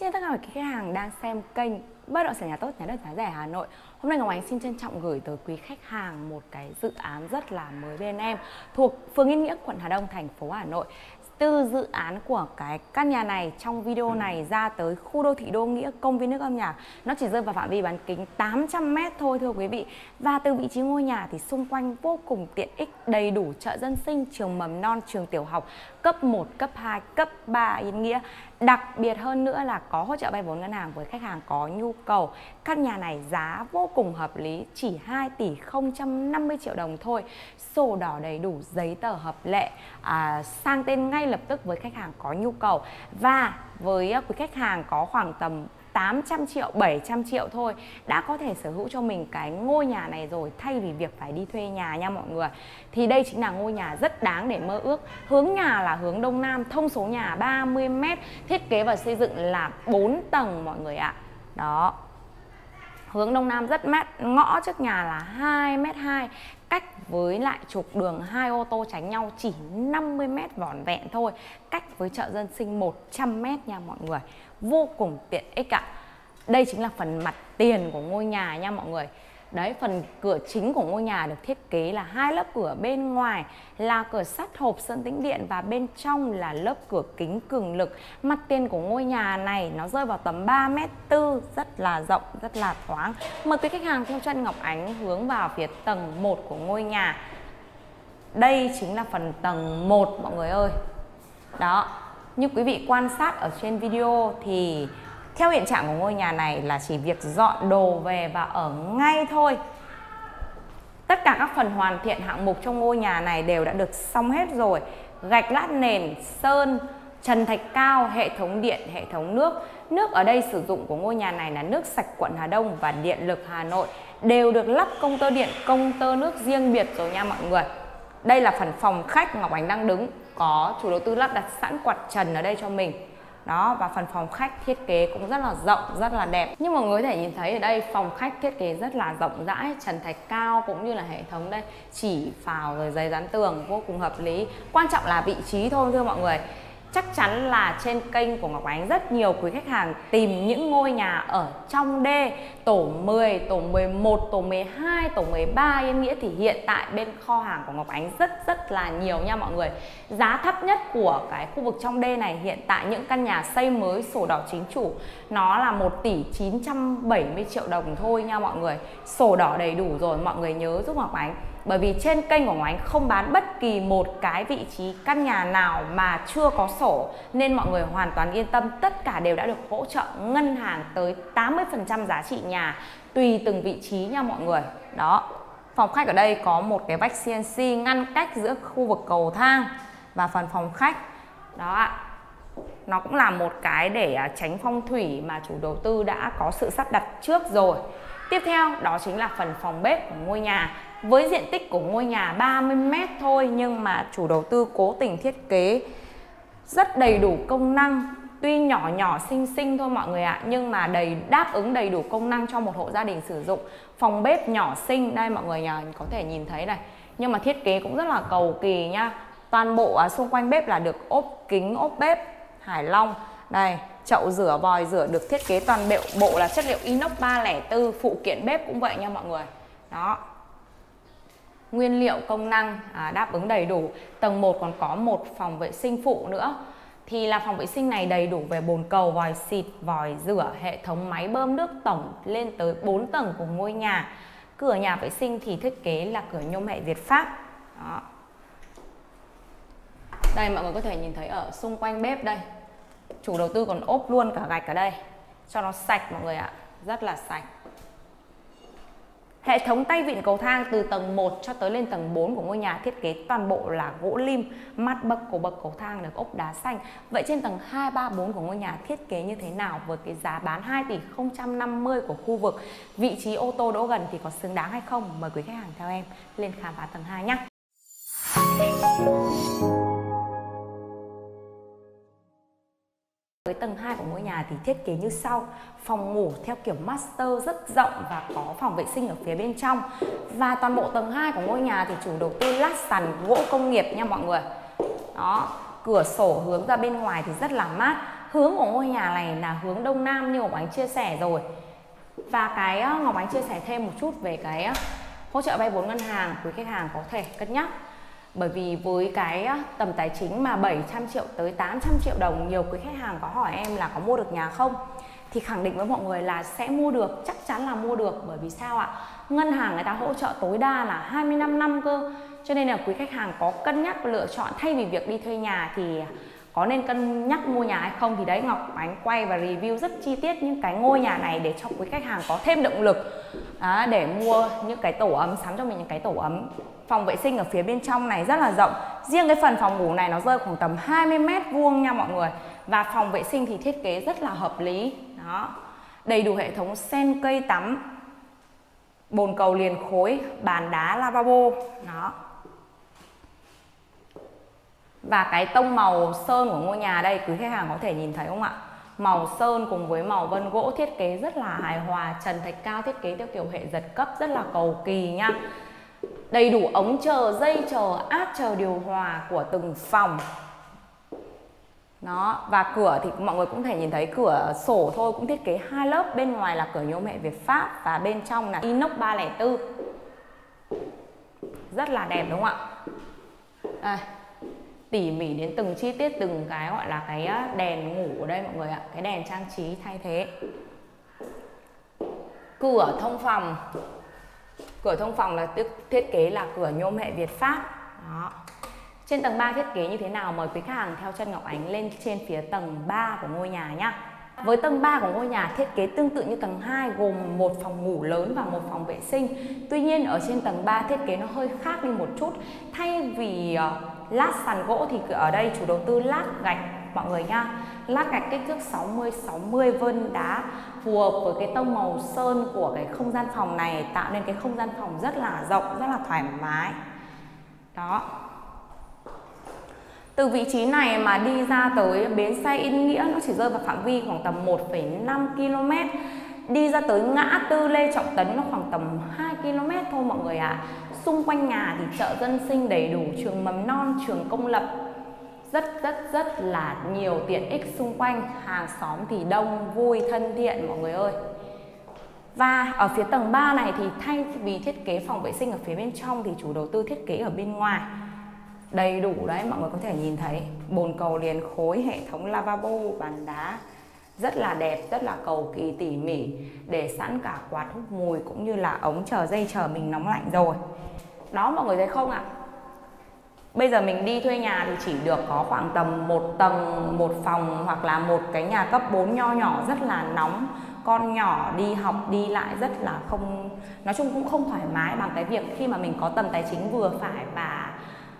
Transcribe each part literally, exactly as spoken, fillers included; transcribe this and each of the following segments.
Xin tất cả các khách hàng đang xem kênh Bất Động Sản Nhà Tốt, Nhà Đất Giá Rẻ Hà Nội. Hôm nay Ngọc Ánh xin trân trọng gửi tới quý khách hàng một cái dự án rất là mới bên em, thuộc phường Yên Nghĩa, quận Hà Đông, thành phố Hà Nội. Từ dự án của cái căn nhà này trong video này ra tới khu đô thị Đô Nghĩa, công viên nước âm nhạc, nó chỉ rơi vào phạm vi bán kính tám trăm mét thôi thưa quý vị. Và từ vị trí ngôi nhà thì xung quanh vô cùng tiện ích, đầy đủ chợ dân sinh, trường mầm non, trường tiểu học, cấp một, cấp hai, cấp ba Yên Nghĩa. Đặc biệt hơn nữa là có hỗ trợ vay vốn ngân hàng với khách hàng có nhu cầu. Căn nhà này giá vô cùng hợp lý, chỉ hai tỷ không trăm năm mươi triệu đồng thôi. Sổ đỏ đầy đủ, giấy tờ hợp lệ, à, sang tên ngay lập tức với khách hàng có nhu cầu. Và với quý khách hàng có khoảng tầm tám trăm triệu, bảy trăm triệu thôi đã có thể sở hữu cho mình cái ngôi nhà này rồi, thay vì việc phải đi thuê nhà nha mọi người. Thì đây chính là ngôi nhà rất đáng để mơ ước. Hướng nhà là hướng Đông Nam, thông số nhà ba mươi mét, thiết kế và xây dựng là bốn tầng mọi người ạ. Đó, hướng Đông Nam rất mát, ngõ trước nhà là hai mét hai, cách với lại trục đường hai ô tô tránh nhau chỉ năm mươi mét vỏn vẹn thôi, cách với chợ dân sinh một trăm mét nha mọi người, vô cùng tiện ích ạ. Đây chính là phần mặt tiền của ngôi nhà nha mọi người. Đấy, phần cửa chính của ngôi nhà được thiết kế là hai lớp cửa, bên ngoài là cửa sắt hộp sơn tĩnh điện và bên trong là lớp cửa kính cường lực. Mặt tiền của ngôi nhà này nó rơi vào tầm ba mét tư, rất là rộng, rất là thoáng. Mời quý khách hàng theo chân Ngọc Ánh hướng vào phía tầng một của ngôi nhà. Đây chính là phần tầng một mọi người ơi. Đó, như quý vị quan sát ở trên video thì theo hiện trạng của ngôi nhà này là chỉ việc dọn đồ về và ở ngay thôi. Tất cả các phần hoàn thiện hạng mục trong ngôi nhà này đều đã được xong hết rồi. Gạch lát nền, sơn, trần thạch cao, hệ thống điện, hệ thống nước. Nước ở đây sử dụng của ngôi nhà này là nước sạch quận Hà Đông và điện lực Hà Nội. Đều được lắp công tơ điện, công tơ nước riêng biệt rồi nha mọi người. Đây là phần phòng khách Ngọc Ánh đang đứng. Có chủ đầu tư lắp đặt sẵn quạt trần ở đây cho mình. Đó, và phần phòng khách thiết kế cũng rất là rộng, rất là đẹp. Nhưng mọi người có thể nhìn thấy ở đây phòng khách thiết kế rất là rộng rãi, trần thạch cao cũng như là hệ thống đây, chỉ phào rồi giấy dán tường vô cùng hợp lý. Quan trọng là vị trí thôi thưa mọi người. Chắc chắn là trên kênh của Ngọc Ánh rất nhiều quý khách hàng tìm những ngôi nhà ở trong đê, tổ mười, tổ mười một, tổ mười hai, tổ mười ba Yên Nghĩa thì hiện tại bên kho hàng của Ngọc Ánh rất rất là nhiều nha mọi người. Giá thấp nhất của cái khu vực trong đê này hiện tại những căn nhà xây mới sổ đỏ chính chủ nó là một tỷ chín trăm bảy mươi triệu đồng thôi nha mọi người. Sổ đỏ đầy đủ rồi, mọi người nhớ giúp Ngọc Ánh. Bởi vì trên kênh của Ngọc Ánh không bán bất kỳ một cái vị trí căn nhà nào mà chưa có sổ, nên mọi người hoàn toàn yên tâm, tất cả đều đã được hỗ trợ ngân hàng tới tám mươi phần trăm giá trị nhà tùy từng vị trí nha mọi người. Đó, phòng khách ở đây có một cái vách xê en xê ngăn cách giữa khu vực cầu thang và phần phòng khách. Đó ạ, nó cũng là một cái để tránh phong thủy mà chủ đầu tư đã có sự sắp đặt trước rồi. Tiếp theo đó chính là phần phòng bếp của ngôi nhà. Với diện tích của ngôi nhà ba mươi mét thôi nhưng mà chủ đầu tư cố tình thiết kế rất đầy đủ công năng. Tuy nhỏ nhỏ xinh xinh thôi mọi người ạ, nhưng mà đầy đáp ứng đầy đủ công năng cho một hộ gia đình sử dụng. Phòng bếp nhỏ xinh, đây mọi người nhà có thể nhìn thấy này. Nhưng mà thiết kế cũng rất là cầu kỳ nha. Toàn bộ xung quanh bếp là được ốp kính, ốp bếp Hải Long. Đây, chậu rửa, vòi rửa được thiết kế toàn bộ bộ là chất liệu inox ba không bốn, phụ kiện bếp cũng vậy nha mọi người. Đó, nguyên liệu công năng à, đáp ứng đầy đủ. Tầng một còn có một phòng vệ sinh phụ nữa. Thì là phòng vệ sinh này đầy đủ về bồn cầu, vòi xịt, vòi rửa, hệ thống máy bơm nước, tổng lên tới bốn tầng của ngôi nhà. Cửa nhà vệ sinh thì thiết kế là cửa nhôm hệ Việt Pháp. Đó, đây mọi người có thể nhìn thấy ở xung quanh bếp đây, chủ đầu tư còn ốp luôn cả gạch ở đây cho nó sạch mọi người ạ, rất là sạch. Hệ thống tay vịn cầu thang từ tầng một cho tới lên tầng bốn của ngôi nhà thiết kế toàn bộ là gỗ lim, mặt bậc của bậc cầu thang được ốp đá xanh. Vậy trên tầng hai, ba, bốn của ngôi nhà thiết kế như thế nào với cái giá bán hai tỷ không trăm năm mươi của khu vực? Vị trí ô tô đỗ gần thì có xứng đáng hay không? Mời quý khách hàng theo em lên khám phá tầng hai nhé. Với tầng hai của ngôi nhà thì thiết kế như sau. Phòng ngủ theo kiểu master rất rộng và có phòng vệ sinh ở phía bên trong. Và toàn bộ tầng hai của ngôi nhà thì chủ đầu tư lát sàn gỗ công nghiệp nha mọi người. Đó, cửa sổ hướng ra bên ngoài thì rất là mát. hướng của ngôi nhà này là hướng Đông Nam như Ngọc Ánh chia sẻ rồi. Và cái Ngọc Ánh chia sẻ thêm một chút về cái hỗ trợ vay vốn ngân hàng, quý khách hàng có thể cân nhắc. Bởi vì với cái tầm tài chính mà bảy trăm triệu tới tám trăm triệu đồng, nhiều quý khách hàng có hỏi em là có mua được nhà không? Thì khẳng định với mọi người là sẽ mua được, chắc chắn là mua được. Bởi vì sao ạ? Ngân hàng người ta hỗ trợ tối đa là hai mươi lăm năm cơ. Cho nên là quý khách hàng có cân nhắc lựa chọn, thay vì việc đi thuê nhà thì có nên cân nhắc mua nhà hay không, thì đấy Ngọc Ánh quay và review rất chi tiết những cái ngôi nhà này để cho quý khách hàng có thêm động lực à, để mua những cái tổ ấm, sắm cho mình những cái tổ ấm. Phòng vệ sinh ở phía bên trong này rất là rộng. Riêng cái phần phòng ngủ này nó rơi khoảng tầm hai mươi mét vuông nha mọi người. Và phòng vệ sinh thì thiết kế rất là hợp lý. Đó. Đầy đủ hệ thống sen cây tắm, bồn cầu liền khối, bàn đá lavabo. Đó. Và cái tông màu sơn của ngôi nhà đây quý khách hàng có thể nhìn thấy không ạ? Màu sơn cùng với màu vân gỗ thiết kế rất là hài hòa. Trần thạch cao thiết kế theo kiểu hệ giật cấp rất là cầu kỳ nha. Đầy đủ ống chờ, dây chờ, áp chờ điều hòa của từng phòng. Đó, và cửa thì mọi người cũng thể nhìn thấy, cửa sổ thôi cũng thiết kế hai lớp, bên ngoài là cửa nhôm hệ Việt Pháp và bên trong là inox ba không bốn. Rất là đẹp đúng không ạ? Đây. Tỉ mỉ đến từng chi tiết, từng cái gọi là cái đèn ngủ ở đây mọi người ạ. Cái đèn trang trí thay thế. Cửa thông phòng. Cửa thông phòng là thiết kế là cửa nhôm hệ Việt Pháp. Đó. Trên tầng ba thiết kế như thế nào? Mời quý khách hàng theo chân Ngọc Ánh lên trên phía tầng ba của ngôi nhà nhá. Với tầng ba của ngôi nhà thiết kế tương tự như tầng hai, gồm một phòng ngủ lớn và một phòng vệ sinh. Tuy nhiên ở trên tầng ba thiết kế nó hơi khác đi một chút. Thay vì lát sàn gỗ thì ở đây chủ đầu tư lát gạch mọi người nha. Lát gạch kích thước sáu mươi sáu mươi vân đá, phù hợp với cái tông màu sơn của cái không gian phòng này, tạo nên cái không gian phòng rất là rộng, rất là thoải mái. Đó. Từ vị trí này mà đi ra tới bến xe Yên Nghĩa nó chỉ rơi vào phạm vi khoảng tầm một phẩy năm ki lô mét. Đi ra tới ngã tư Lê Trọng Tấn nó khoảng tầm hai ki lô mét thôi mọi người ạ. À. Xung quanh nhà thì chợ dân sinh đầy đủ, trường mầm non, trường công lập. Rất rất rất là nhiều tiện ích xung quanh, hàng xóm thì đông, vui, thân thiện mọi người ơi. Và ở phía tầng ba này thì thay vì thiết kế phòng vệ sinh ở phía bên trong thì chủ đầu tư thiết kế ở bên ngoài. Đầy đủ đấy, mọi người có thể nhìn thấy bồn cầu liền khối, hệ thống lavabo, bàn đá. Rất là đẹp, rất là cầu kỳ tỉ mỉ. Để sẵn cả quạt hút mùi cũng như là ống chờ, dây chờ mình nóng lạnh rồi. Đó mọi người thấy không ạ? Bây giờ mình đi thuê nhà thì chỉ được có khoảng tầm một tầng, một phòng hoặc là một cái nhà cấp bốn nho nhỏ, rất là nóng. Con nhỏ đi học đi lại rất là không, nói chung cũng không thoải mái bằng cái việc khi mà mình có tầm tài chính vừa phải và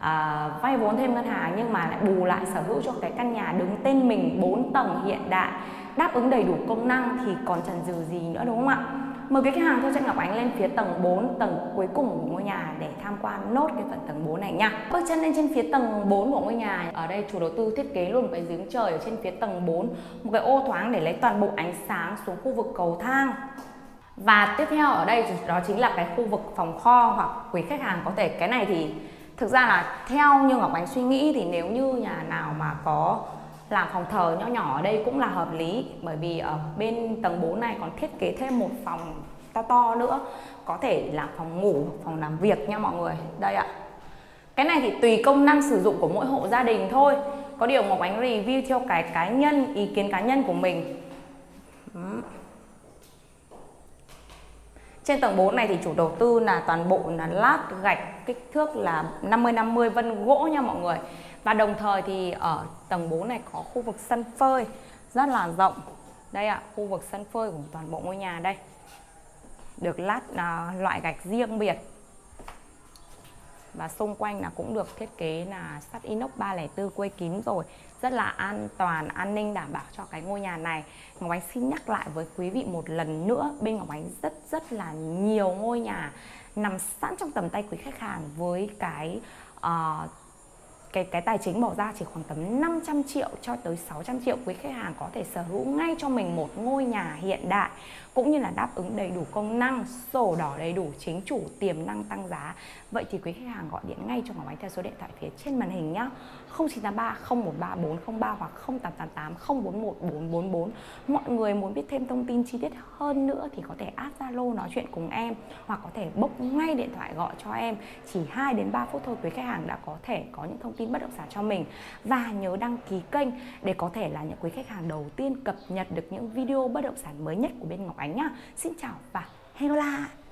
à, vay vốn thêm ngân hàng, nhưng mà lại bù lại sở hữu cho cái căn nhà đứng tên mình, bốn tầng hiện đại, đáp ứng đầy đủ công năng thì còn chần chừ gì nữa đúng không ạ? Mời cái khách hàng theo chân Ngọc Ánh lên phía tầng bốn, tầng cuối cùng của ngôi nhà để tham quan nốt cái phần tầng bốn này nha. Bước chân lên trên phía tầng bốn của ngôi nhà. Ở đây chủ đầu tư thiết kế luôn một cái giếng trời ở trên phía tầng bốn, một cái ô thoáng để lấy toàn bộ ánh sáng xuống khu vực cầu thang. Và tiếp theo ở đây đó chính là cái khu vực phòng kho, hoặc quý khách hàng có thể cái này thì thực ra là theo như Ngọc Ánh suy nghĩ thì nếu như nhà nào mà có làm phòng thờ nhỏ nhỏ ở đây cũng là hợp lý. Bởi vì ở bên tầng bốn này còn thiết kế thêm một phòng to to nữa, có thể là phòng ngủ, phòng làm việc nha mọi người. Đây ạ. Cái này thì tùy công năng sử dụng của mỗi hộ gia đình thôi. Có điều Ngọc Ánh review theo cái cá nhân, ý kiến cá nhân của mình. Trên tầng bốn này thì chủ đầu tư là toàn bộ là lát gạch, kích thước là năm mươi năm mươi vân gỗ nha mọi người. Và đồng thời thì ở tầng bốn này có khu vực sân phơi rất là rộng. Đây ạ, à, khu vực sân phơi của toàn bộ ngôi nhà đây. Được lát à, loại gạch riêng biệt. Và xung quanh là cũng được thiết kế là sắt inox ba không bốn quây kín rồi. Rất là an toàn, an ninh đảm bảo cho cái ngôi nhà này. Ngọc Ánh xin nhắc lại với quý vị một lần nữa, bên Ngọc Ánh rất rất là nhiều ngôi nhà nằm sẵn trong tầm tay quý khách hàng với cái uh, cái cái tài chính bỏ ra chỉ khoảng tầm năm trăm triệu cho tới sáu trăm triệu, quý khách hàng có thể sở hữu ngay cho mình một ngôi nhà hiện đại cũng như là đáp ứng đầy đủ công năng, sổ đỏ đầy đủ, chính chủ, tiềm năng tăng giá. Vậy thì quý khách hàng gọi điện ngay cho Ngọc Ánh theo số điện thoại phía trên màn hình nhé. không chín tám ba không một ba bốn không ba hoặc không tám tám tám không bốn một bốn bốn bốn. Mọi người muốn biết thêm thông tin chi tiết hơn nữa thì có thể add Zalo nói chuyện cùng em, hoặc có thể book ngay điện thoại gọi cho em. Chỉ hai đến ba phút thôi quý khách hàng đã có thể có những thông tin bất động sản cho mình. Và nhớ đăng ký kênh để có thể là những quý khách hàng đầu tiên cập nhật được những video bất động sản mới nhất của bên Ngọc Ánh nhá. Xin chào và hẹn gặp lại.